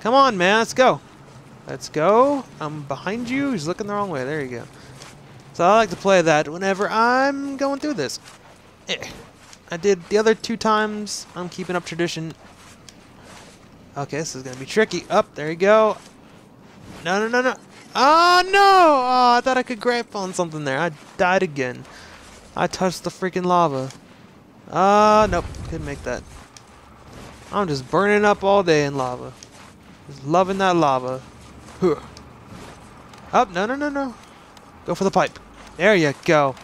Come on, man. Let's go. Let's go. I'm behind you. He's looking the wrong way. There you go. So I like to play that whenever I'm going through this. Eh. I did the other two times. I'm keeping up tradition. Okay, this is going to be tricky. Up, there you go. No, no, no, no. Oh, no! Oh, I thought I could grab on something there. I died again. I touched the freaking lava. Nope. Couldn't make that. I'm just burning up all day in lava. Just loving that lava. Up, oh, no, no, no, no. Go for the pipe. There you go.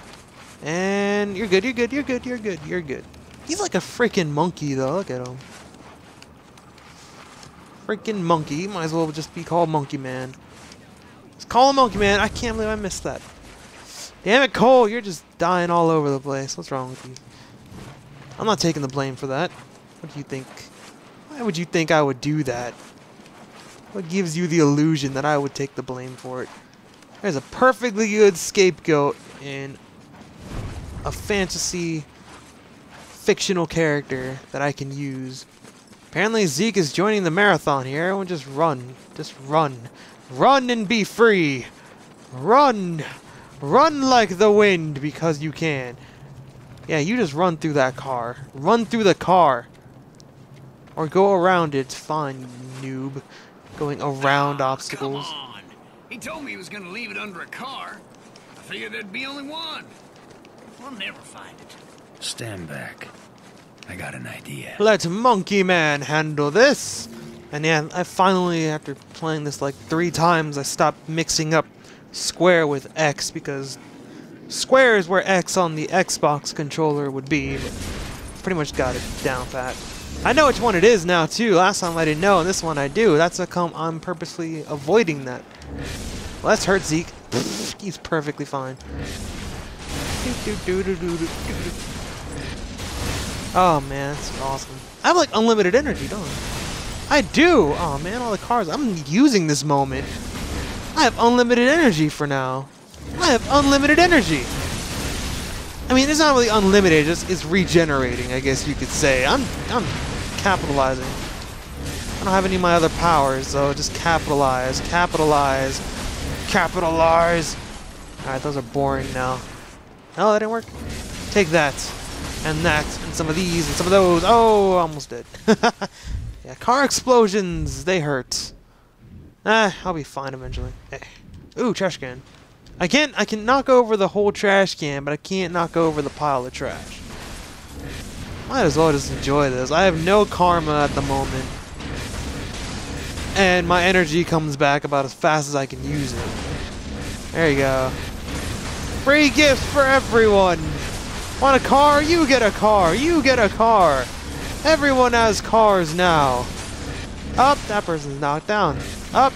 And you're good, you're good, you're good, you're good, you're good. He's like a freaking monkey, though. Look at him. Freaking monkey. Might as well just be called Monkey Man. Just call him Monkey Man. I can't believe I missed that. Damn it, Cole. You're just dying all over the place. What's wrong with you? I'm not taking the blame for that. What do you think? Why would you think I would do that? What gives you the illusion that I would take the blame for it? There's a perfectly good scapegoat in a fantasy fictional character that I can use. Apparently Zeke is joining the marathon here. Everyone just run. Just run. Run and be free. Run. Run like the wind because you can. Yeah, you just run through that car. Run through the car. Or go around it. It's fine, you noob. Going around obstacles. Come on. He told me he was going to leave it under a car. I figured there'd be only one. We'll never find it. Stand back. I got an idea. Let Monkey Man handle this. And yeah, I finally, after playing this like 3 times, I stopped mixing up square with X because square is where X on the Xbox controller would be. But pretty much got it down pat. I know which one it is now too. Last time I didn't know, and this one I do. That's how come I'm purposely avoiding that. Well, that's hurt Zeke. He's perfectly fine. Oh man, that's awesome. I have like unlimited energy, don't I? I do! Oh man, all the cars. I'm using this moment. I have unlimited energy for now. I have unlimited energy! I mean, it's not really unlimited, it's regenerating, I guess you could say. I'm capitalizing. I don't have any of my other powers, so just capitalize, capitalize, capitalize. Alright, those are boring now. Oh, that didn't work. Take that. And that, and some of these, and some of those. Oh, almost dead. Yeah, car explosions, they hurt. I'll be fine eventually. Eh. Ooh, trash can. I can knock over the whole trash can, but I can't knock over the pile of trash. Might as well just enjoy this. I have no karma at the moment. And my energy comes back about as fast as I can use it. There you go. Free gifts for everyone! Want a car? You get a car! You get a car! Everyone has cars now! Up! That person's knocked down. Up!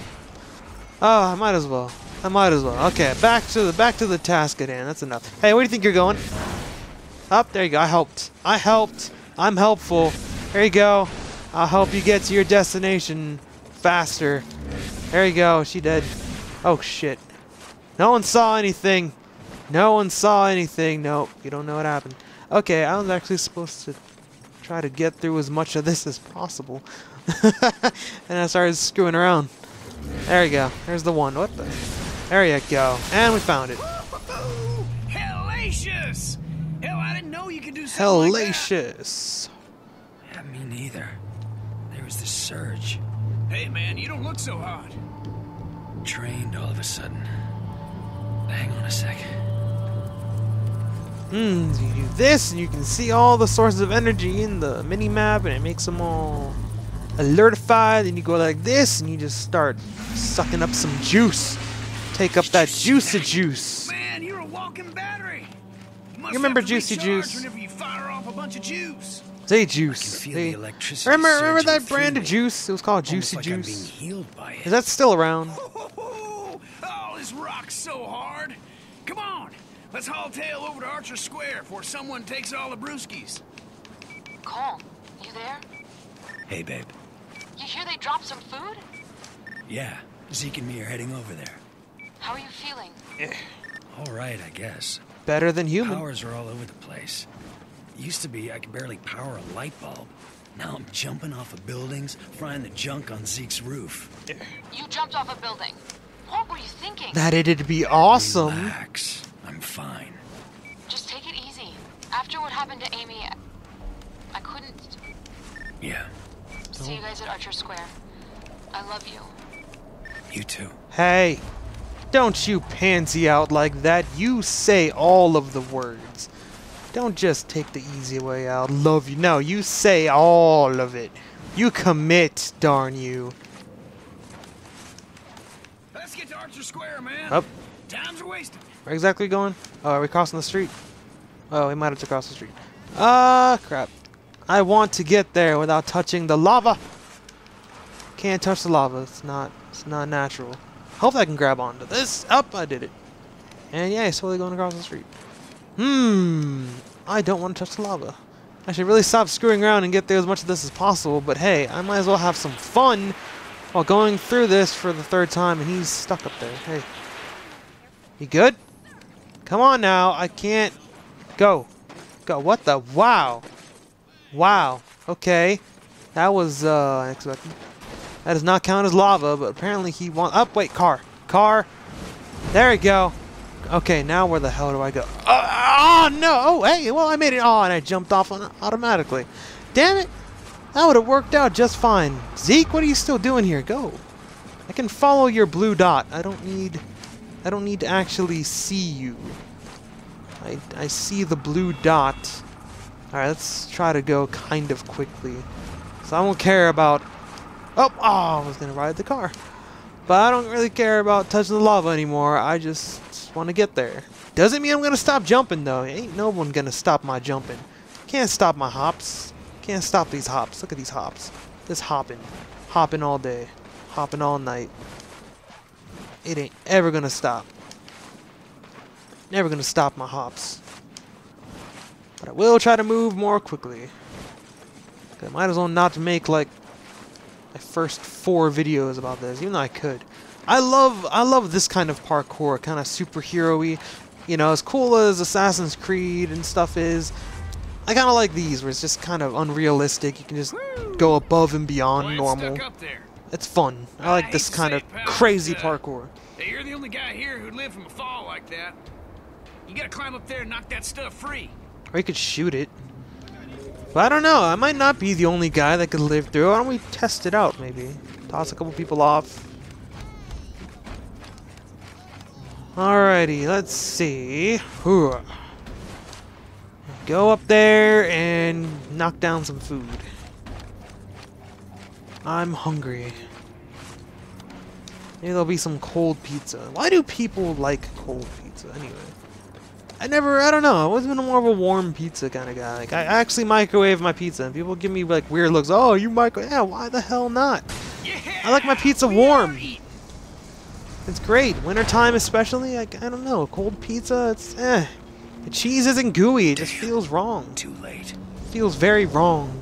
Oh, I might as well. I might as well. Okay, back to the task at hand. That's enough. Hey, where do you think you're going? Up! There you go. I helped. I helped. I'm helpful. There you go. I'll help you get to your destination faster. There you go. She dead. Oh, shit. No one saw anything. No one saw anything. Nope, you don't know what happened. Okay, I was actually supposed to try to get through as much of this as possible. And I started screwing around. There you go. There's the one. What the? There you go. And we found it. Hellacious! Hell, I didn't know you could do something like that. Hellacious. Yeah, me neither. There was this surge. Hey, man, you don't look so hot. Drained all of a sudden. Hang on a second. So you do this, and you can see all the sources of energy in the mini-map, and it makes them all alertified, and you go like this, and you just start sucking up some juice. Take up that juice. Man, you're a walking battery. You remember Juicy Juice? Whenever you fire off a bunch of juice. Say juice. Hey. Remember that brand of juice? It was called Juicy Juice. Is that still around? Oh, this rocks so hard. Come on. Let's haul tail over to Archer Square before someone takes all the brewskis. Cole, you there? Hey, babe. You hear they dropped some food? Yeah, Zeke and me are heading over there. How are you feeling? All right, I guess. Better than human. Powers are all over the place. It used to be I could barely power a light bulb. Now I'm jumping off of buildings, frying the junk on Zeke's roof. You jumped off a building. What were you thinking? That it'd be awesome. Relax. I'm fine. Just take it easy. After what happened to Amy, I couldn't... Yeah. See you guys at Archer Square. I love you. You too. Hey, don't you pansy out like that. You say all of the words. Don't just take the easy way out. Love you. No, you say all of it. You commit, darn you. Let's get to Archer Square, man. Up. Time's wasted. Where exactly going? Oh, are we crossing the street? Oh, we might have to cross the street. Ah, crap. I want to get there without touching the lava. Can't touch the lava. It's not natural. Hopefully I can grab onto this. Up, I did it. And yeah, slowly going across the street. I don't want to touch the lava. I should really stop screwing around and get there as much of this as possible, but hey, I might as well have some fun while going through this for the third time, and he's stuck up there. Hey. You good? Come on now, I can't... Go. Go, what the... Wow. Wow. Okay. That was, unexpected. That does not count as lava, but apparently he wants... Oh, wait, car. Car. There we go. Okay, now where the hell do I go? Oh, no! Oh, hey, well, I made it. Oh, and I jumped off on automatically. Damn it! That would have worked out just fine. Zeke, what are you still doing here? Go. I can follow your blue dot. I don't need to actually see you. I see the blue dot. Alright, let's try to go kind of quickly. So I won't care about... Oh, I was going to ride the car. But I don't really care about touching the lava anymore. I just want to get there. Doesn't mean I'm going to stop jumping, though. Ain't no one going to stop my jumping. Can't stop my hops. Can't stop these hops. Look at these hops. Just hopping. Hopping all day. Hopping all night. It ain't ever going to stop. Never going to stop my hops. But I will try to move more quickly. I might as well not make, like, my first 4 videos about this, even though I could. I love this kind of parkour, kind of superhero-y. You know, as cool as Assassin's Creed and stuff is, I kind of like these, where it's just kind of unrealistic. You can just go above and beyond normal. It's fun. I like this kind of crazy parkour. Hey, you're the only guy here who'd live from a fall like that. You gotta climb up there and knock that stuff free. Or you could shoot it. But I don't know, I might not be the only guy that could live through. Why don't we test it out, maybe? Toss a couple people off. Alrighty, let's see. Go up there and knock down some food. I'm hungry. Maybe there'll be some cold pizza. Why do people like cold pizza, anyway? I don't know, I've always been more of a warm pizza kind of guy. Like, I actually microwave my pizza, and people give me, like, weird looks. Oh, you microwave? Yeah, why the hell not? Yeah, I like my pizza warm. It's great. Wintertime especially, like, I don't know, cold pizza, it's, eh. The cheese isn't gooey, it just feels wrong. Too late. It feels very wrong.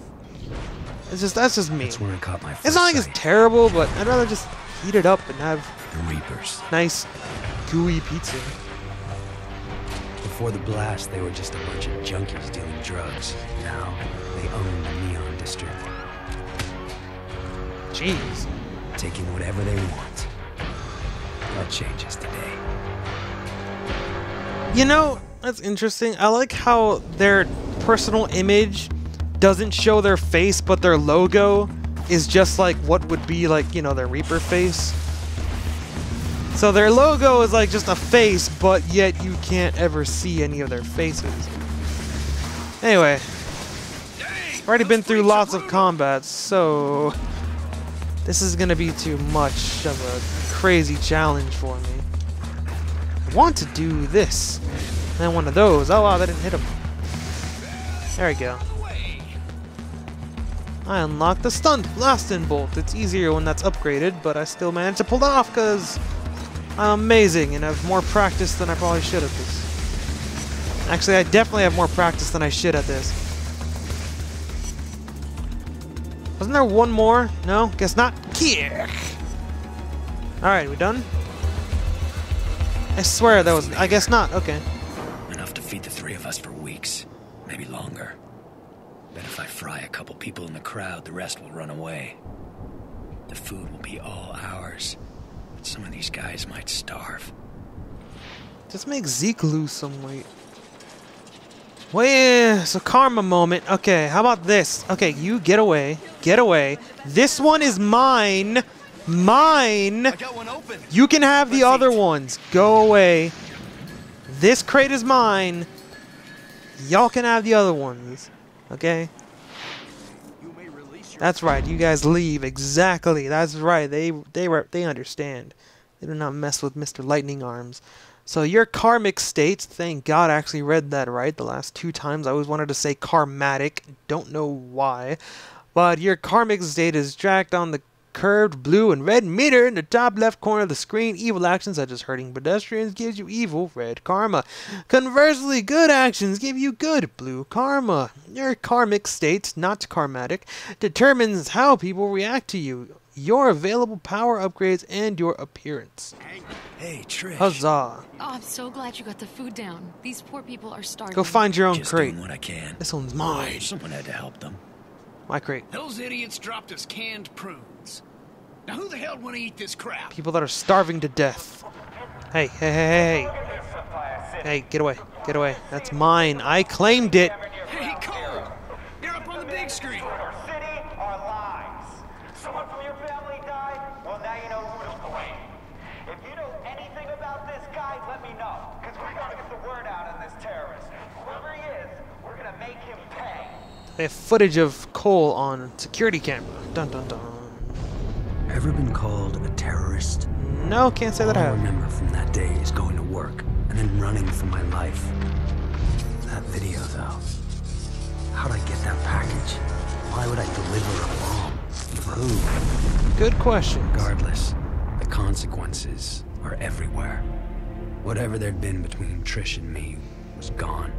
It's just, that's just me. That's where I caught my first it's not like sight. It's terrible, but I'd rather just heat it up and have the Reapers. Nice, gooey pizza. Before the blast, they were just a bunch of junkies dealing drugs. Now, they own the Neon district. Jeez. Taking whatever they want. That changes today. You know, that's interesting. I like how their personal image doesn't show their face, but their logo is just like what would be like, you know, their Reaper face. So their logo is like just a face, but yet you can't ever see any of their faces. Anyway, I've already been through lots of combats, so this is gonna be too much of a crazy challenge for me. I want to do this, and then one of those. Oh wow, that didn't hit him. There we go. I unlocked the stunned blasting bolt. It's easier when that's upgraded, but I still managed to pull that off because I'm amazing and have more practice than I probably should at this. Actually, I definitely have more practice than I should at this. Wasn't there one more? No? Guess not. Kick! Alright, we done? I swear that was... I guess not. Okay. Enough to feed the 3 of us for weeks. Maybe longer. Bet if I fry a couple people in the crowd, the rest will run away. The food will be all ours, but some of these guys might starve. Just make Zeke lose some weight. Well, yeah, it's a karma moment. Okay, how about this? Okay, you get away. Get away. This one is mine. Mine! You can have the other ones. Go away. This crate is mine. Y'all can have the other ones. Okay? That's right. You guys leave. Exactly. That's right. They understand. They do not mess with Mr. Lightning Arms. So your karmic states, thank God I actually read that right the last two times. I always wanted to say karmatic. Don't know why. But your karmic state is tracked on the curved blue and red meter in the top left corner of the screen. Evil actions such as hurting pedestrians gives you evil red karma. Conversely, good actions give you good blue karma. Your karmic state, not karmatic, determines how people react to you, your available power upgrades, and your appearance. Hey, Trish. Huzzah. Oh, I'm so glad you got the food down. These poor people are starving. Go find your own crate. Doing what I can. This one's mine. Someone had to help them. My crate. Those idiots dropped us canned prunes. Now who the hell would eat this crap? People that are starving to death. Hey, hey, hey, hey. Hey, get away. Get away. That's mine. I claimed it. Hey, Cole. You're up on the big screen. They have footage of Cole on security camera. Dun dun dun. Ever been called a terrorist? No, can't say that I have. All I remember from that day is going to work and then running for my life. That video, though. How'd I get that package? Why would I deliver a bomb? For who? Good question. Regardless, the consequences are everywhere. Whatever there'd been between Trish and me was gone.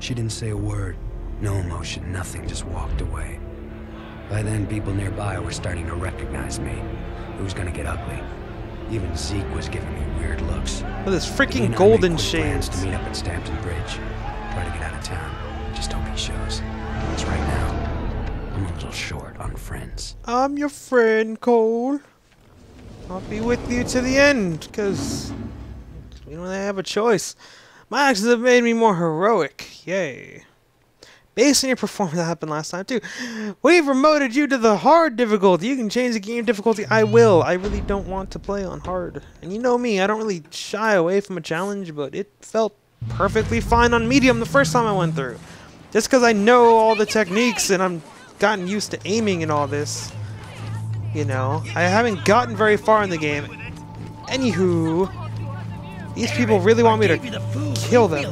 She didn't say a word. No emotion, nothing, just walked away. By then, people nearby were starting to recognize me. It was gonna get ugly. Even Zeke was giving me weird looks. With his freaking golden shades. To meet up at Stampton Bridge. Try to get out of town. Just hope he shows. It's right now. I'm a little short on friends. I'm your friend, Cole. I'll be with you to the end, cause we don't really have a choice. My actions have made me more heroic. Yay. Based on your performance, that happened last time too. We've promoted you to the hard difficulty. You can change the game difficulty. I will. I really don't want to play on hard. And you know me, I don't really shy away from a challenge, but it felt perfectly fine on medium the first time I went through. Just because I know all the techniques and I'm gotten used to aiming and all this. You know, I haven't gotten very far in the game. Anywho, these people really want me to kill them.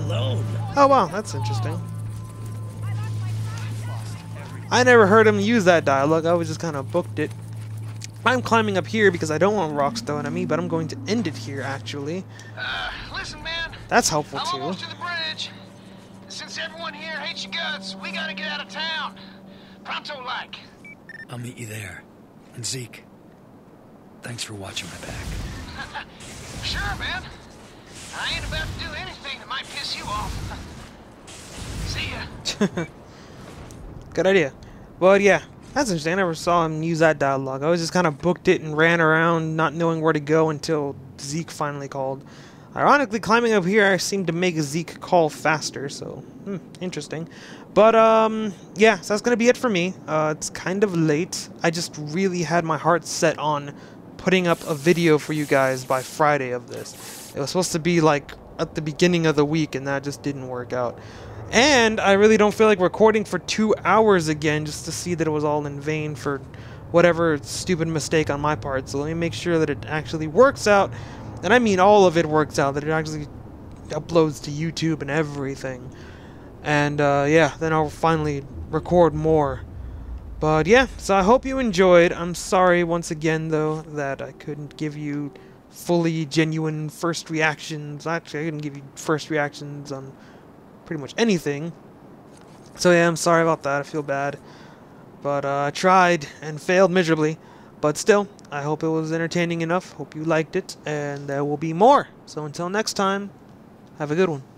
Oh wow, that's interesting. I never heard him use that dialogue, I was just kind of booked it. I'm climbing up here because I don't want rocks thrown at me, but I'm going to end it here, actually. Listen, man. That's helpful, too. I'm almost to the bridge. Since everyone here hates your guts, we gotta get out of town. Pronto-like. I'll meet you there. And Zeke, thanks for watching my back. Sure, man. I ain't about to do anything that might piss you off. See ya. Good idea. But yeah, that's interesting. I never saw him use that dialogue. I was just kind of booked it and ran around not knowing where to go until Zeke finally called. Ironically, climbing up here seemed to make Zeke call faster, so interesting. But yeah, so that's going to be it for me. It's kind of late. I just really had my heart set on putting up a video for you guys by Friday of this. It was supposed to be like at the beginning of the week, and that just didn't work out. And I really don't feel like recording for 2 hours again just to see that it was all in vain for whatever stupid mistake on my part. So let me make sure that it actually works out. And I mean all of it works out, that it actually uploads to YouTube and everything. And yeah, then I'll finally record more. But yeah, so I hope you enjoyed. I'm sorry once again, though, that I couldn't give you fully genuine first reactions. Actually, I couldn't give you first reactions on pretty much anything. So yeah, I'm sorry about that. I feel bad. But I tried and failed miserably. But still, I hope it was entertaining enough. Hope you liked it. And there will be more. So until next time, have a good one.